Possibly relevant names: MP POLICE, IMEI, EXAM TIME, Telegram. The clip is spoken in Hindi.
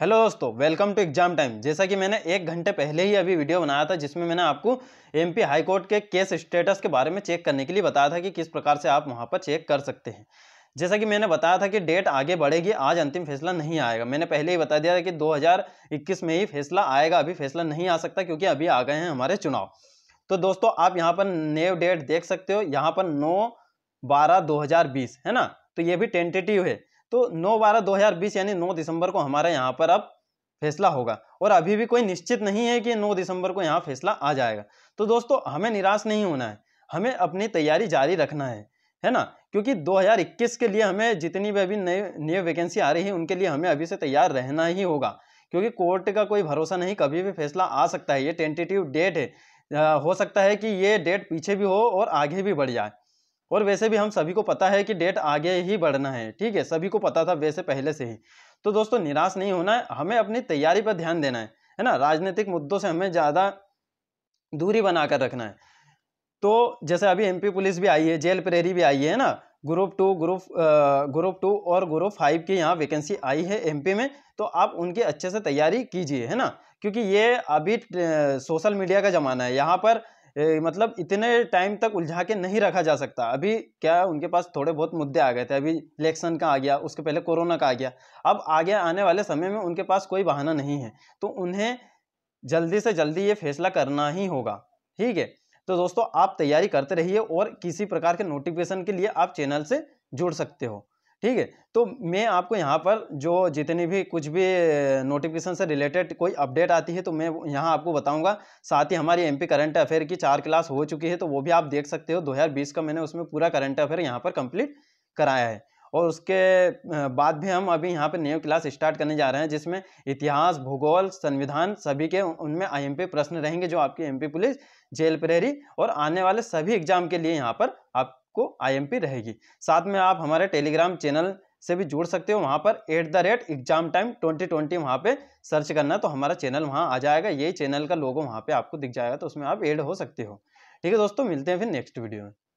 हेलो दोस्तों, वेलकम टू एग्जाम टाइम। जैसा कि मैंने एक घंटे पहले ही अभी वीडियो बनाया था जिसमें मैंने आपको एमपी हाई कोर्ट के केस स्टेटस के बारे में चेक करने के लिए बताया था कि किस प्रकार से आप वहां पर चेक कर सकते हैं। जैसा कि मैंने बताया था कि डेट आगे बढ़ेगी, आज अंतिम फैसला नहीं आएगा। मैंने पहले ही बता दिया था कि 2021 में ही फैसला आएगा, अभी फैसला नहीं आ सकता क्योंकि अभी आ गए हैं हमारे चुनाव। तो दोस्तों आप यहाँ पर नए डेट देख सकते हो, यहाँ पर 9/12/2020 है ना, तो ये भी टेंटेटिव है। तो 9/12/2020 यानी 9 दिसंबर को हमारा यहाँ पर अब फैसला होगा और अभी भी कोई निश्चित नहीं है कि 9 दिसंबर को यहाँ फैसला आ जाएगा। तो दोस्तों हमें निराश नहीं होना है, हमें अपनी तैयारी जारी रखना है ना, क्योंकि 2021 के लिए हमें जितनी भी अभी नई वैकेंसी आ रही है उनके लिए हमें अभी से तैयार रहना ही होगा, क्योंकि कोर्ट का कोई भरोसा नहीं, कभी भी फैसला आ सकता है। ये टेंटेटिव डेट है, हो सकता है कि ये डेट पीछे भी हो और आगे भी बढ़ जाए। और वैसे भी हम सभी को पता है कि डेट आगे ही बढ़ना है, ठीक है, सभी को पता था वैसे पहले से ही। तो दोस्तों निराश नहीं होना है, हमें अपनी तैयारी पर ध्यान देना है ना। राजनीतिक मुद्दों से हमें ज़्यादा दूरी बनाकर रखना है। तो जैसे अभी एमपी पुलिस भी आई है, जेल प्रेरी भी आई है ना, ग्रुप टू और ग्रुप 5 की यहाँ वैकेंसी आई है एमपी में। तो आप उनकी अच्छे से तैयारी कीजिए है ना, क्योंकि ये अभी सोशल मीडिया का ज़माना है, यहाँ पर मतलब इतने टाइम तक उलझा के नहीं रखा जा सकता। अभी क्या उनके पास थोड़े बहुत मुद्दे आ गए थे, अभी इलेक्शन का आ गया, उसके पहले कोरोना का आ गया, अब आगे आने वाले समय में उनके पास कोई बहाना नहीं है, तो उन्हें जल्दी से जल्दी ये फैसला करना ही होगा, ठीक है। तो दोस्तों आप तैयारी करते रहिए और किसी प्रकार के नोटिफिकेशन के लिए आप चैनल से जुड़ सकते हो, ठीक है। तो मैं आपको यहाँ पर जो जितनी भी कुछ भी नोटिफिकेशन से रिलेटेड कोई अपडेट आती है तो मैं यहाँ आपको बताऊंगा। साथ ही हमारी एमपी करंट अफेयर की 4 क्लास हो चुकी है, तो वो भी आप देख सकते हो। 2020 का मैंने उसमें पूरा करंट अफेयर यहाँ पर कंप्लीट कराया है और उसके बाद भी हम अभी यहाँ पर न्यू क्लास स्टार्ट करने जा रहे हैं, जिसमें इतिहास, भूगोल, संविधान सभी के उनमें IMP प्रश्न रहेंगे जो आपकी एमपी पुलिस, जेल प्रहरी और आने वाले सभी एग्जाम के लिए यहाँ पर आप को IMP रहेगी। साथ में आप हमारे टेलीग्राम चैनल से भी जुड़ सकते हो, वहां पर @examtime2020 वहां पे सर्च करना तो हमारा चैनल वहां आ जाएगा, यही चैनल का लोगो वहां पे आपको दिख जाएगा, तो उसमें आप ऐड हो सकते हो, ठीक है। दोस्तों मिलते हैं फिर नेक्स्ट वीडियो में।